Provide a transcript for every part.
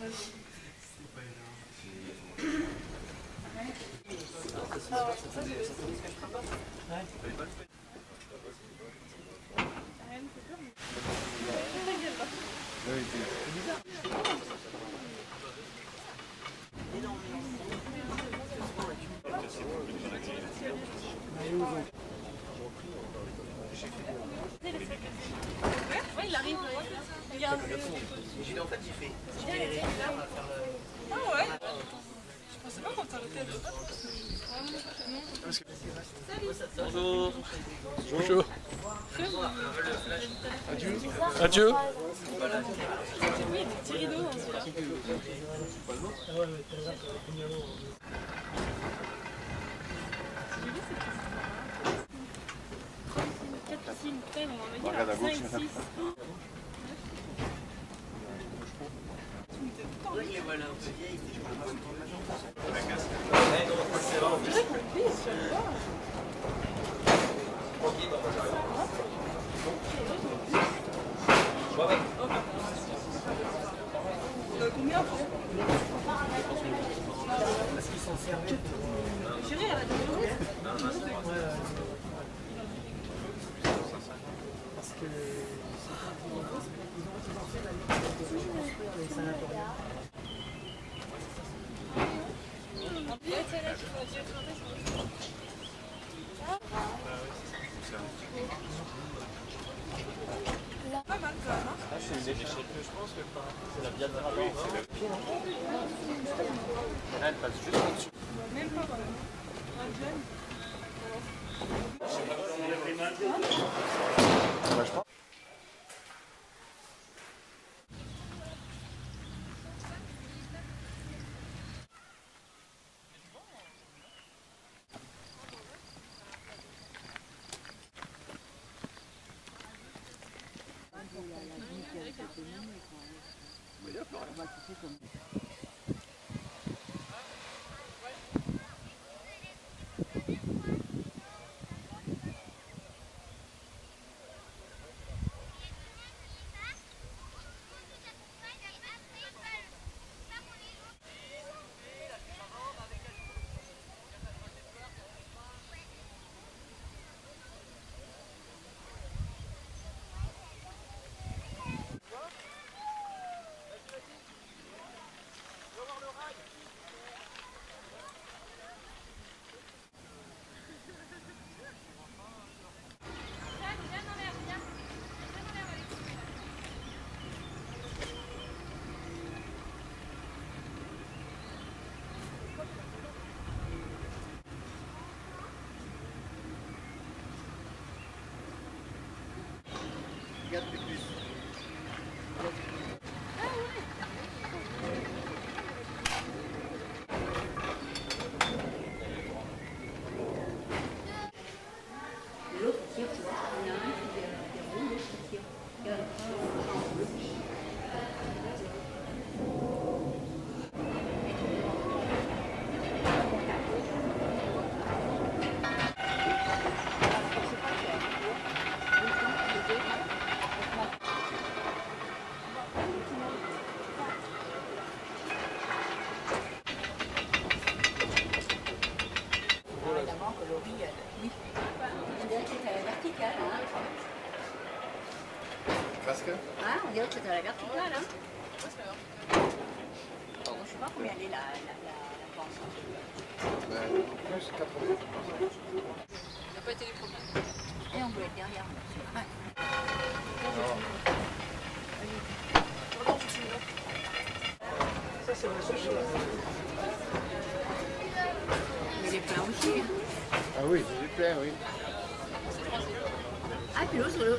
Bonjour. Bonjour. Adieu. Adieu. Oui, des petits rideaux.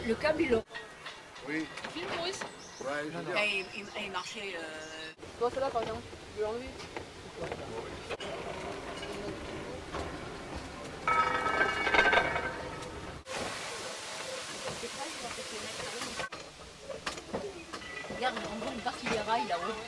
Le cabulot. Oui. Film Maurice. Ouais, il marchait. Toi, celle-là, par exemple, tu veux l'enlever? Regarde, on voit une partie des rails là-haut.